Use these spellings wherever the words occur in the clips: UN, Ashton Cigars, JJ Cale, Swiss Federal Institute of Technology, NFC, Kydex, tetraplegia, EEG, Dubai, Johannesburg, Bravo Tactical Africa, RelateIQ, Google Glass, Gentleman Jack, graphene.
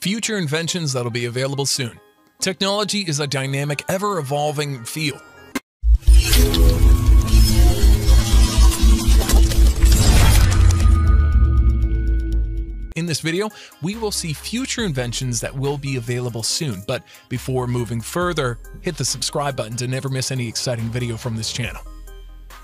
future inventions that'll be available soon. Technology is a dynamic, ever-evolving field. In this video, we will see future inventions that will be available soon, but before moving further, hit the subscribe button to never miss any exciting video from this channel.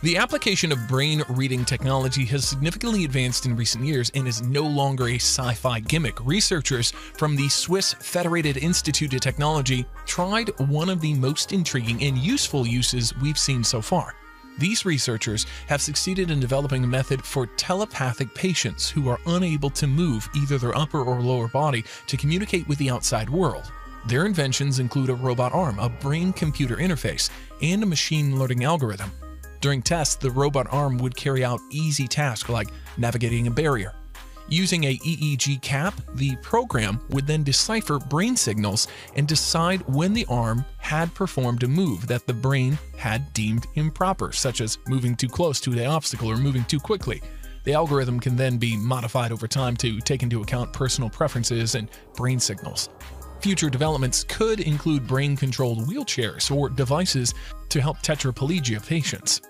The application of brain reading technology has significantly advanced in recent years and is no longer a sci-fi gimmick. Researchers from the Swiss Federal Institute of Technology tried one of the most intriguing and useful uses we've seen so far. These researchers have succeeded in developing a method for telepathic patients who are unable to move either their upper or lower body to communicate with the outside world. Their inventions include a robot arm, a brain-computer interface, and a machine learning algorithm. During tests, the robot arm would carry out easy tasks like navigating a barrier. Using an EEG cap, the program would then decipher brain signals and decide when the arm had performed a move that the brain had deemed improper, such as moving too close to the obstacle or moving too quickly. The algorithm can then be modified over time to take into account personal preferences and brain signals. Future developments could include brain-controlled wheelchairs or devices to help tetraplegia patients.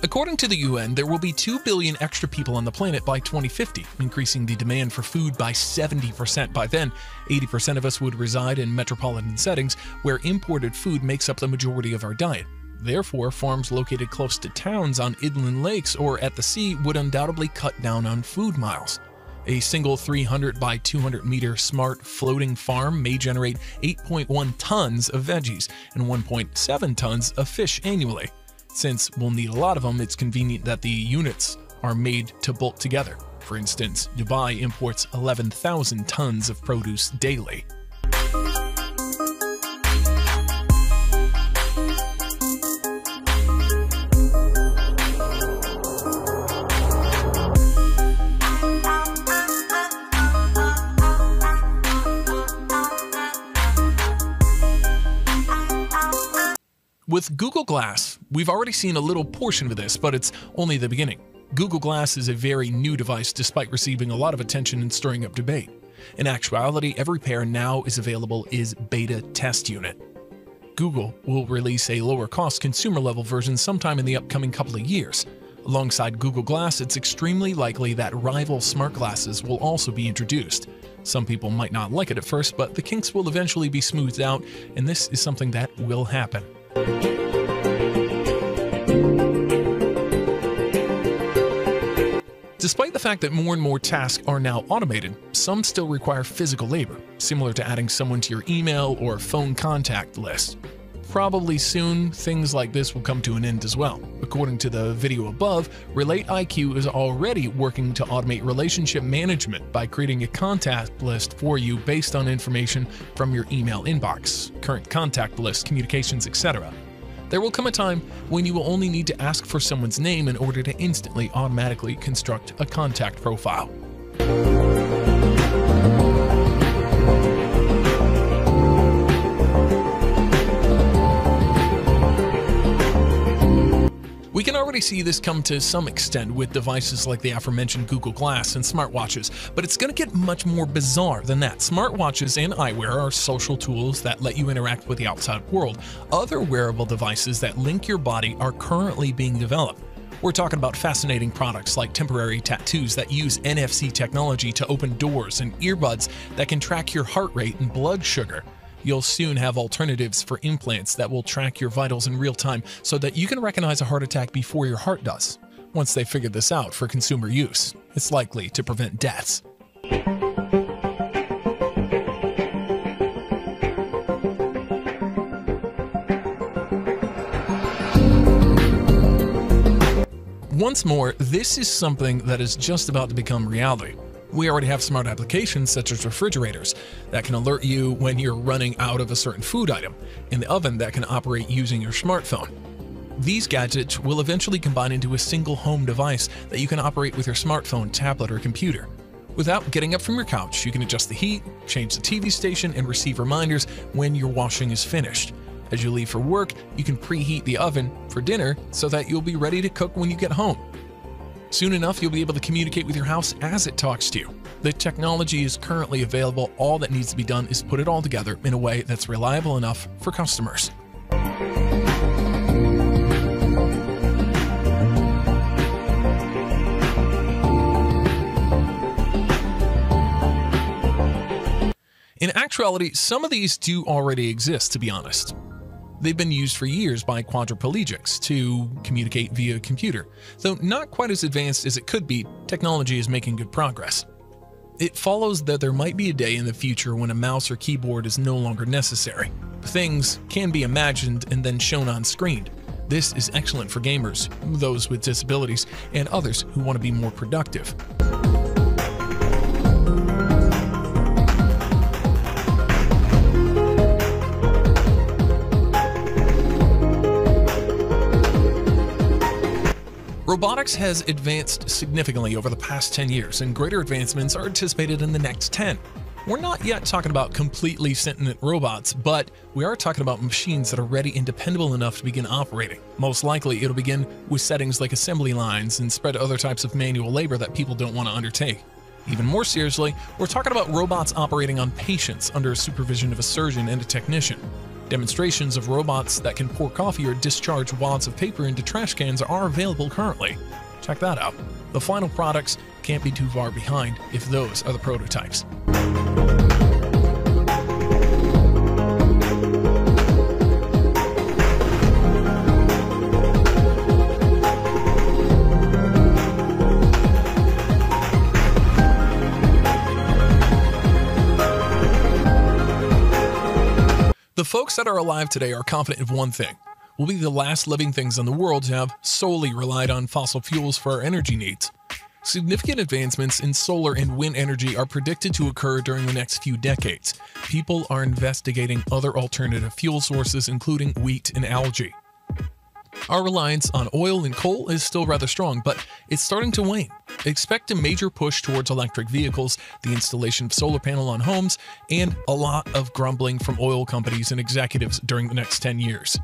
According to the UN, there will be 2 billion extra people on the planet by 2050, increasing the demand for food by 70%. By then, 80% of us would reside in metropolitan settings where imported food makes up the majority of our diet. Therefore, farms located close to towns on inland lakes or at the sea would undoubtedly cut down on food miles. A single 300 by 200 meter smart floating farm may generate 8.1 tons of veggies and 1.7 tons of fish annually. Since we'll need a lot of them, it's convenient that the units are made to bulk together. For instance, Dubai imports 11,000 tons of produce daily. With Google Glass, we've already seen a little portion of this, but it's only the beginning. Google Glass is a very new device despite receiving a lot of attention and stirring up debate. In actuality, every pair now is available as beta test unit. Google will release a lower-cost consumer-level version sometime in the upcoming couple of years. Alongside Google Glass, it's extremely likely that rival smart glasses will also be introduced. Some people might not like it at first, but the kinks will eventually be smoothed out, and this is something that will happen. Despite the fact that more and more tasks are now automated, some still require physical labor, similar to adding someone to your email or phone contact list. Probably soon, things like this will come to an end as well. According to the video above, RelateIQ is already working to automate relationship management by creating a contact list for you based on information from your email inbox, current contact list, communications, etc. There will come a time when you will only need to ask for someone's name in order to instantly automatically construct a contact profile. We can already see this come to some extent with devices like the aforementioned Google Glass and smartwatches, but it's going to get much more bizarre than that. Smartwatches and eyewear are social tools that let you interact with the outside world. Other wearable devices that link your body are currently being developed. We're talking about fascinating products like temporary tattoos that use NFC technology to open doors and earbuds that can track your heart rate and blood sugar. You'll soon have alternatives for implants that will track your vitals in real time so that you can recognize a heart attack before your heart does. Once they figure this out for consumer use, it's likely to prevent deaths. Once more, this is something that is just about to become reality. We already have smart applications such as refrigerators that can alert you when you're running out of a certain food item, and the oven that can operate using your smartphone. These gadgets will eventually combine into a single home device that you can operate with your smartphone, tablet, or computer. without getting up from your couch. You can adjust the heat, change the TV station, and receive reminders when your washing is finished. As you leave for work, you can preheat the oven for dinner so that you'll be ready to cook when you get home. Soon enough, you'll be able to communicate with your house as it talks to you. The technology is currently available. All that needs to be done is put it all together in a way that's reliable enough for customers. In actuality, some of these do already exist, to be honest. They've been used for years by quadriplegics to communicate via computer. Though not quite as advanced as it could be, technology is making good progress. It follows that there might be a day in the future when a mouse or keyboard is no longer necessary. Things can be imagined and then shown on screen. This is excellent for gamers, those with disabilities, and others who want to be more productive. Robotics has advanced significantly over the past 10 years, and greater advancements are anticipated in the next 10. We're not yet talking about completely sentient robots, but we are talking about machines that are ready and dependable enough to begin operating. Most likely, it'll begin with settings like assembly lines and spread to other types of manual labor that people don't want to undertake. Even more seriously, we're talking about robots operating on patients under supervision of a surgeon and a technician. Demonstrations of robots that can pour coffee or discharge wads of paper into trash cans are available currently. Check that out. The final products can't be too far behind if those are the prototypes. The folks that are alive today are confident of one thing. We'll be the last living things in the world to have solely relied on fossil fuels for our energy needs. Significant advancements in solar and wind energy are predicted to occur during the next few decades. People are investigating other alternative fuel sources, including wheat and algae. Our reliance on oil and coal is still rather strong, but it's starting to wane. Expect a major push towards electric vehicles, the installation of solar panels on homes, and a lot of grumbling from oil companies and executives during the next 10 years.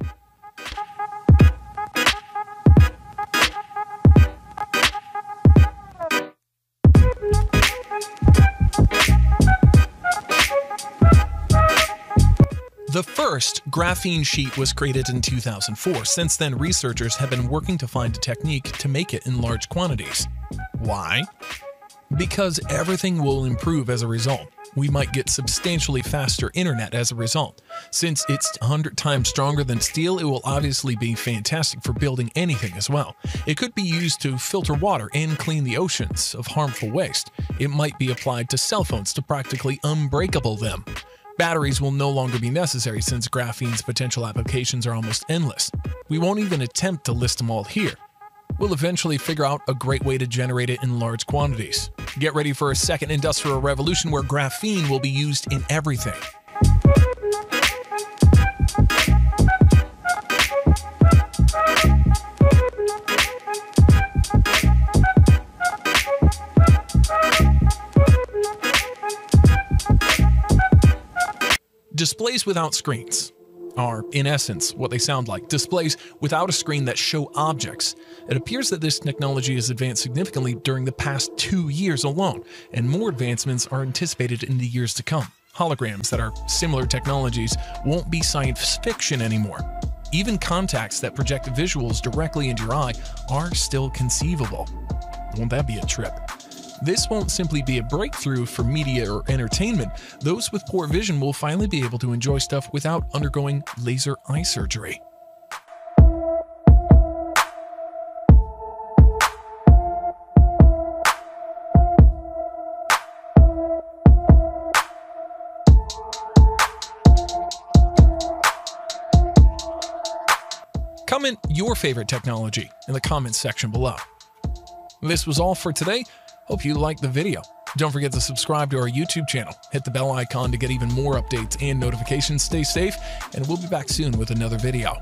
The first graphene sheet was created in 2004. Since then, researchers have been working to find a technique to make it in large quantities. Why? Because everything will improve as a result. We might get substantially faster internet as a result. Since it's 100 times stronger than steel, it will obviously be fantastic for building anything as well. It could be used to filter water and clean the oceans of harmful waste. It might be applied to cell phones to practically unbreakable them. Batteries will no longer be necessary since graphene's potential applications are almost endless. We won't even attempt to list them all here. We'll eventually figure out a great way to generate it in large quantities. Get ready for a second industrial revolution where graphene will be used in everything. Displays without screens are, in essence, what they sound like. Displays without a screen that show objects. It appears that this technology has advanced significantly during the past 2 years alone, and more advancements are anticipated in the years to come. Holograms that are similar technologies won't be science fiction anymore. Even contacts that project visuals directly into your eye are still conceivable. Won't that be a trip? This won't simply be a breakthrough for media or entertainment. Those with poor vision will finally be able to enjoy stuff without undergoing laser eye surgery. Comment your favorite technology in the comments section below. This was all for today. Hope you liked the video. Don't forget to subscribe to our YouTube channel. Hit the bell icon to get even more updates and notifications. Stay safe, and we'll be back soon with another video.